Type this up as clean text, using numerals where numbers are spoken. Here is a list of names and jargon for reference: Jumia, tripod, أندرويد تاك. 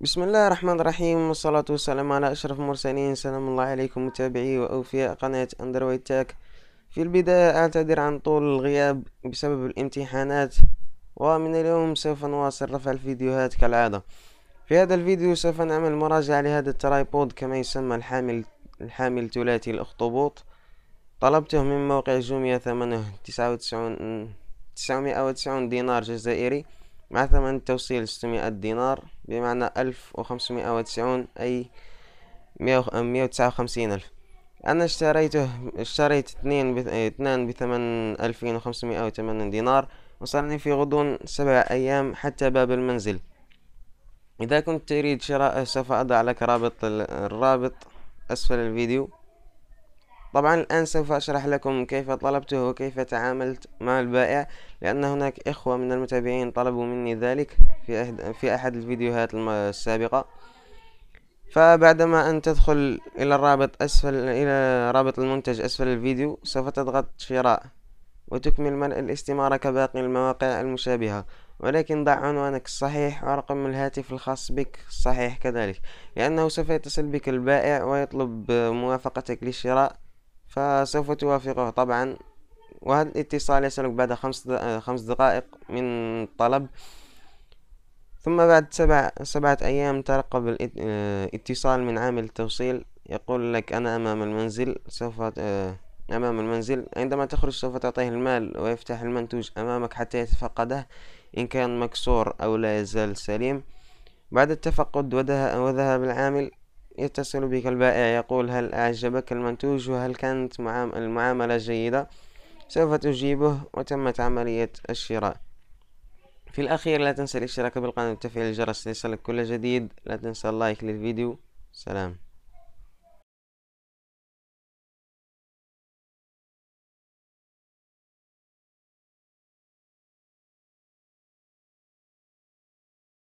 بسم الله الرحمن الرحيم، والصلاة والسلام على أشرف المرسلين. سلام الله عليكم متابعي وأوفياء قناة أندرويد تاك. في البداية أعتذر عن طول الغياب بسبب الامتحانات، ومن اليوم سوف نواصل رفع الفيديوهات كالعادة. في هذا الفيديو سوف نعمل مراجعة لهذا الترايبود كما يسمى الحامل ثلاثي الأخطبوط. طلبته من موقع جوميا، ثمنه 990 دينار جزائري مع ثمن التوصيل 600 دينار، بمعنى 1590 أي 159 ألف. أنا اشتريت اثنان بثمن 2580 دينار، وصلني في غضون 7 أيام حتى باب المنزل. إذا كنت تريد شراءه سوف أضع لك الرابط أسفل الفيديو. طبعا الآن سوف أشرح لكم كيف طلبته وكيف تعاملت مع البائع، لأن هناك إخوة من المتابعين طلبوا مني ذلك في أحد الفيديوهات السابقة. فبعدما أن تدخل إلى رابط المنتج أسفل الفيديو سوف تضغط شراء وتكمل ملء الاستمارة كباقي المواقع المشابهة، ولكن ضع عنوانك الصحيح ورقم الهاتف الخاص بك الصحيح كذلك، لأنه سوف يتصل بك البائع ويطلب موافقتك للشراء فسوف توافقه طبعا. وهذا الاتصال يسلك بعد 5 دقائق من الطلب، ثم بعد 7 أيام ترقب الاتصال من عامل التوصيل يقول لك أنا أمام المنزل. عندما تخرج سوف تعطيه المال ويفتح المنتوج أمامك حتى يتفقده إن كان مكسور أو لا يزال سليم. بعد التفقد وذهاب العامل يتصل بك البائع يقول هل أعجبك المنتوج وهل كانت المعاملة جيدة؟ سوف تجيبه وتمت عملية الشراء. في الأخير لا تنسى الاشتراك بالقناة وتفعيل الجرس ليصلك كل جديد. لا تنسى اللايك للفيديو. سلام.